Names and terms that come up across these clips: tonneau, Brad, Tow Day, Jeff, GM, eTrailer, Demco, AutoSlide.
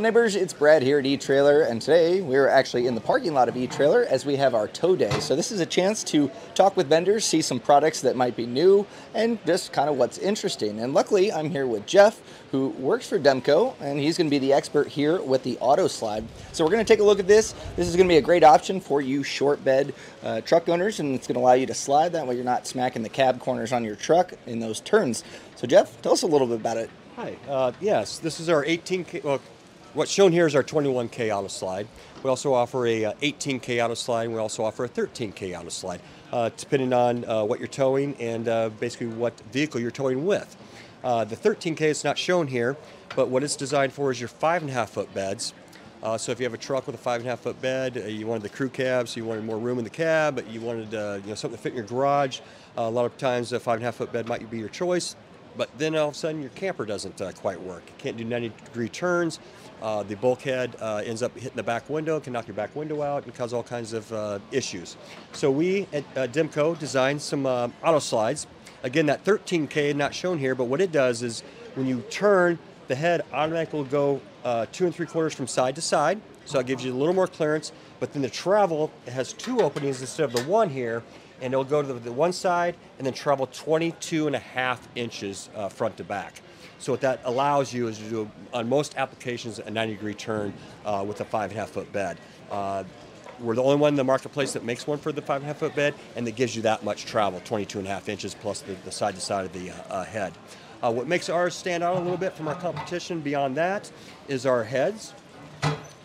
neighbors, it's Brad here at eTrailer, and today we're actually in the parking lot of eTrailer as we have our tow day. So this is a chance to talk with vendors, see some products that might be new, and just kind of what's interesting. And luckily, I'm here with Jeff, who works for Demco, and he's going to be the expert here with the AutoSlide. So we're going to take a look at this. This is going to be a great option for you short bed truck owners, and it's going to allow you to slide. That way you're not smacking the cab corners on your truck in those turns. So Jeff, tell us a little bit about it. Hi, yes, this is our 18K, well, what's shown here is our 21K AutoSlide. We also offer a 18K AutoSlide, and we also offer a 13K AutoSlide, depending on what you're towing and basically what vehicle you're towing with. The 13K is not shown here, but what it's designed for is your 5.5-foot beds. So if you have a truck with a 5.5-foot bed, you wanted the crew cab, so you wanted more room in the cab, but you wanted something to fit in your garage, a lot of times a 5.5-foot bed might be your choice. But then all of a sudden your camper doesn't quite work. You can't do 90-degree turns. The bulkhead ends up hitting the back window, can knock your back window out and cause all kinds of issues. So we at Demco designed some AutoSlides. Again, that 13K not shown here, but what it does is when you turn, the head automatically will go 2 3/4 from side to side. So it gives you a little more clearance, but then the travel, it has 2 openings instead of the 1 here, and it'll go to the one side and then travel 22.5 inches front to back. So what that allows you is to do, on most applications, a 90-degree turn with a 5.5-foot bed. We're the only one in the marketplace that makes one for the 5.5-foot bed, and that gives you that much travel, 22.5 inches plus the side to side of the head. What makes ours stand out a little bit from our competition beyond that is our heads.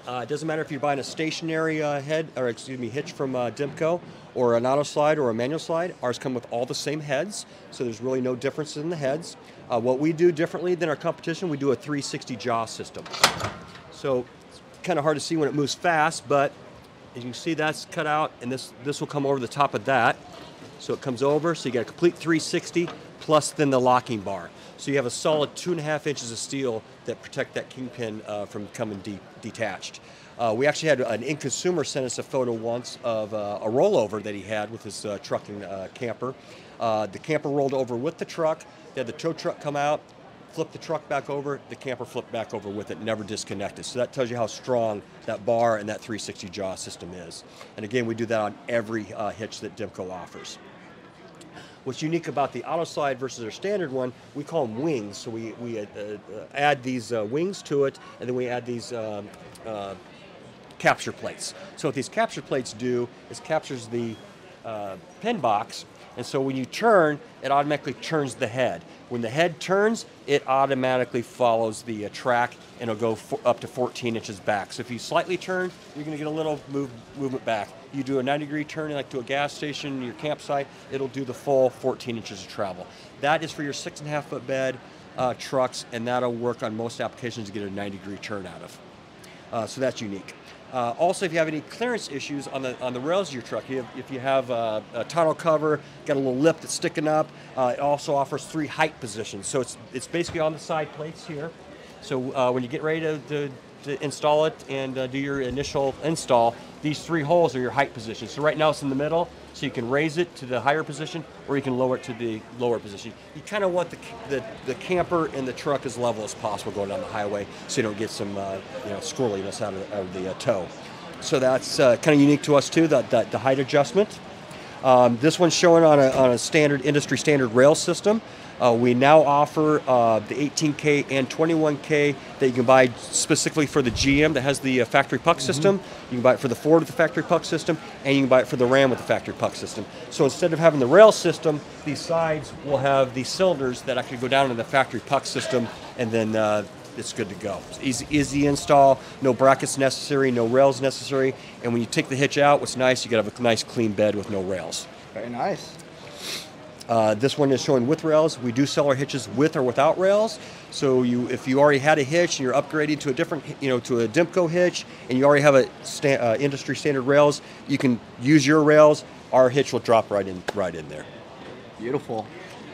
It doesn't matter if you're buying a stationary hitch from Demco, or an AutoSlide or a manual slide. Ours come with all the same heads, so there's really no difference in the heads. What we do differently than our competition, we do a 360 jaw system. So it's kind of hard to see when it moves fast, but as you can see, that's cut out, and this will come over the top of that. So it comes over, so you get a complete 360, plus then the locking bar. So you have a solid 2.5 inches of steel that protect that kingpin from coming detached. We actually had an end consumer send us a photo once of a rollover that he had with his truck and camper. The camper rolled over with the truck. They had the tow truck come out, flip the truck back over, the camper flipped back over with it, never disconnected. So that tells you how strong that bar and that 360 jaw system is. And again, we do that on every hitch that Demco offers. What's unique about the AutoSlide versus our standard one, we call them wings. So we add these wings to it, and then we add these capture plates. So what these capture plates do is captures the pin box, and so when you turn, it automatically turns the head. When the head turns, it automatically follows the track, and it'll go up to 14 inches back. So if you slightly turn, you're gonna get a little movement back. You do a 90-degree turn, like to a gas station, your campsite, it'll do the full 14 inches of travel. That is for your 6.5-foot bed trucks, and that'll work on most applications to get a 90-degree turn out of. So that's unique. Also, if you have any clearance issues on the rails of your truck, if you have a tonneau cover, got a little lip that's sticking up, it also offers 3 height positions. So it's basically on the side plates here. So when you get ready to install it and do your initial install, these 3 holes are your height positions. So right now it's in the middle, so you can raise it to the higher position, or you can lower it to the lower position. You kind of want the camper and the truck as level as possible going down the highway, so you don't get some squirreliness out of the tow. So that's kind of unique to us too, the height adjustment. This one's showing on a standard industry standard rail system. We now offer the 18K and 21K that you can buy specifically for the GM that has the factory puck system. You can buy it for the Ford with the factory puck system, and you can buy it for the Ram with the factory puck system. So instead of having the rail system, these sides will have these cylinders that actually go down in the factory puck system, and then it's good to go. It's easy install, no brackets necessary, no rails necessary, and when you take the hitch out, what's nice, you got to have a nice clean bed with no rails. Very nice. This one is showing with rails. We do sell our hitches with or without rails. So if you already had a hitch and you're upgrading to a different, to a Demco hitch, and you already have a industry standard rails, you can use your rails. Our hitch will drop right in there. Beautiful.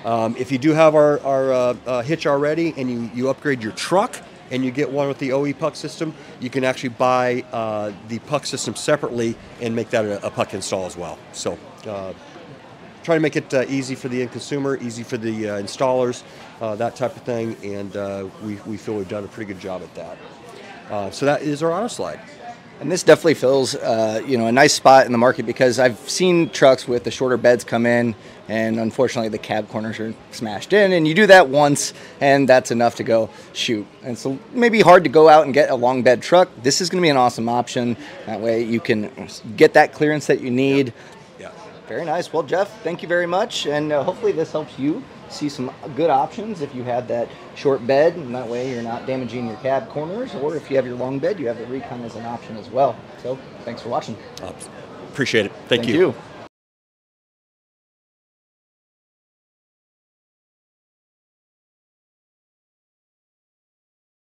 If you do have our hitch already and you upgrade your truck and you get one with the OE puck system, you can actually buy the puck system separately and make that a puck install as well. So. Try to make it easy for the end consumer, easy for the installers, that type of thing, and we feel we've done a pretty good job at that. So that is our AutoSlide. And this definitely fills you know, a nice spot in the market, because I've seen trucks with the shorter beds come in, and unfortunately the cab corners are smashed in, and you do that once and that's enough to go shoot. And so it may be hard to go out and get a long bed truck. This is going to be an awesome option. That way you can get that clearance that you need. Yeah. Very nice. Well, Jeff, thank you very much, and hopefully this helps you see some good options if you have that short bed, and that way you're not damaging your cab corners, or if you have your long bed, you have the recon as an option as well. So thanks for watching. Appreciate it. Thank you.